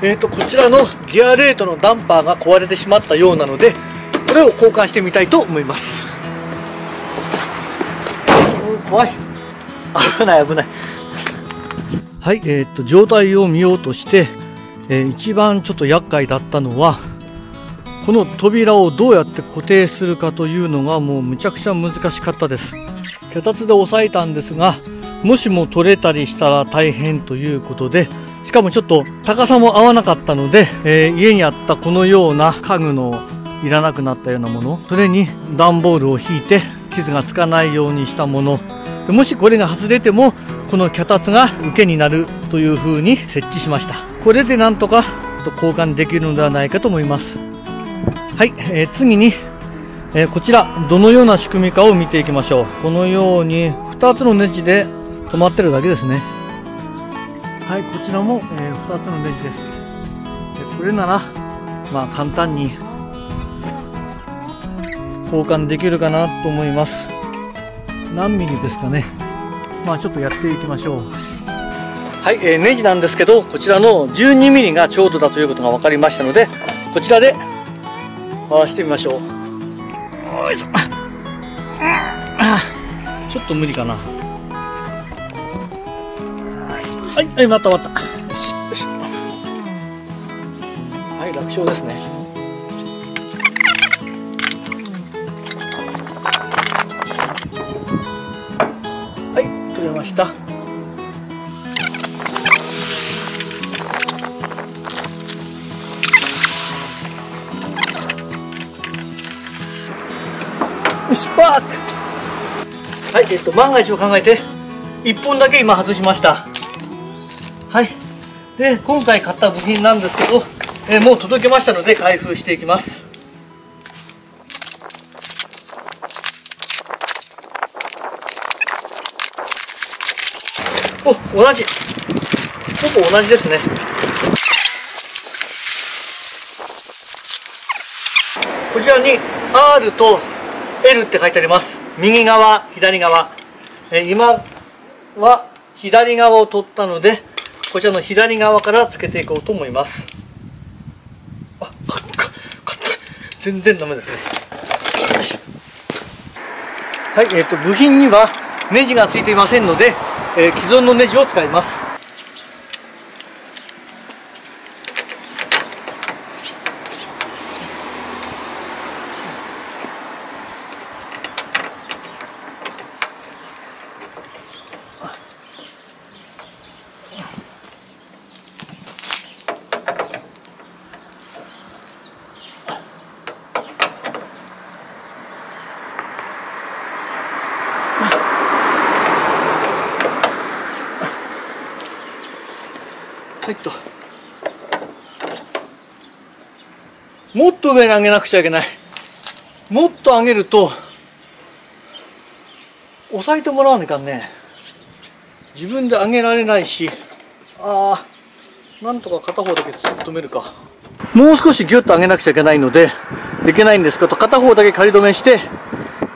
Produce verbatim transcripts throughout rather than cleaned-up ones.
えーと、こちらのギアレートのダンパーが壊れてしまったようなので、これを交換してみたいと思います。怖い、危ない危ない。はい、えーと状態を見ようとして、えー、一番ちょっと厄介だったのは、この扉をどうやって固定するかというのがもうむちゃくちゃ難しかったです。脚立で押さえたんですが、もしも取れたりしたら大変ということで、しかもちょっと高さも合わなかったので、えー、家にあったこのような家具のいらなくなったようなもの、それに段ボールを引いて傷がつかないようにしたもの、もしこれが外れてもこの脚立が受けになるという風に設置しました。これでなんとか交換できるのではないかと思います。はい、えー、次に、えー、こちらどのような仕組みかを見ていきましょう。このようにふたつのネジで止まってるだけですね。はい、こちらも、えー、ふたつのネジです。でこれならまあ簡単に交換できるかなと思います。何ミリですかね。まあちょっとやっていきましょう。はい、えー、ネジなんですけど、こちらのじゅうにミリがちょうどだということが分かりましたので、こちらで回してみましょう。よいしょ。ちょっと無理かな。はい、はい、また終わった。よし。はい、楽勝ですね。ました。スパーク。はい、えっと万が一を考えていっぽんだけ今外しました。はい、で今回買った部品なんですけど、えー、もう届けましたので開封していきます。お、同じ。ほぼ同じですね。こちらに アール と エル って書いてあります。右側、左側。え今は左側を取ったので、こちらの左側からつけていこうと思います。あ、か、か、かった。全然ダメですね。はい、えっと、部品にはネジがついていませんので、えー、既存のネジを使います。はい、ともっと上に上げなくちゃいけない。もっと上げると押さえてもらわないかんね。自分で上げられないし、あー、なんとか片方だけ止めるか。もう少しぎゅっと上げなくちゃいけないのでできないんですけど、片方だけ仮止めして、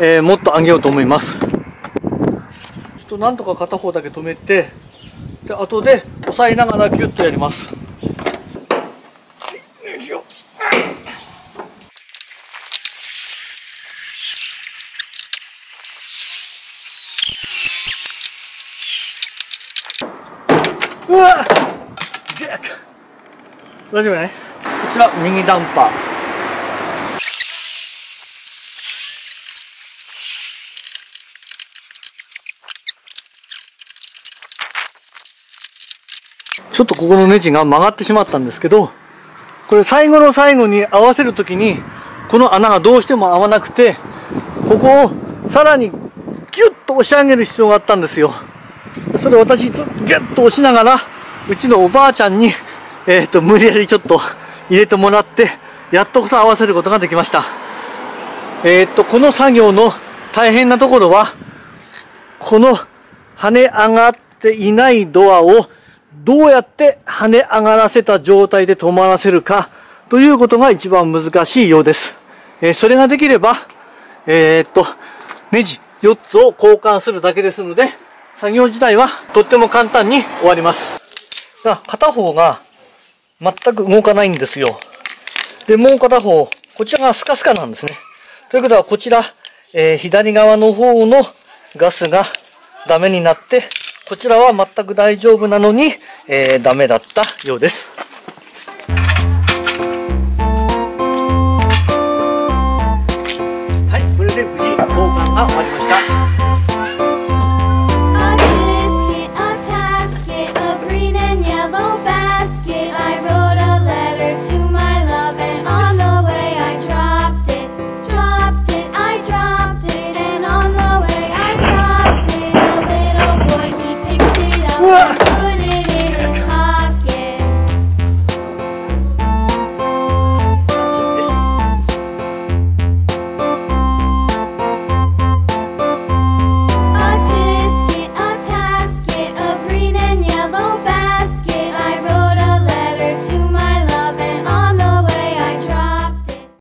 えー、もっと上げようと思います。ちょっとなんとか片方だけ止めて、で後で押さえながらギュッとやります。よいしょ。うわっ、大丈夫ね。こちら右ダンパー。ちょっとここのネジが曲がってしまったんですけど、これ最後の最後に合わせるときに、この穴がどうしても合わなくて、ここをさらにギュッと押し上げる必要があったんですよ。それを私、ギュッと押しながら、うちのおばあちゃんに、えっと、無理やりちょっと入れてもらって、やっとこそ合わせることができました。えっと、この作業の大変なところは、この跳ね上がっていないドアを、どうやって跳ね上がらせた状態で止まらせるかということが一番難しいようです。えー、それができれば、えー、っと、ネジよっつを交換するだけですので、作業自体はとっても簡単に終わります。が片方が全く動かないんですよ。で、もう片方、こちらがスカスカなんですね。ということは、こちら、えー、左側の方のガスがダメになって、こちらは全く大丈夫なのに、えー、ダメだったようです。はい、これで無事交換が終わりました。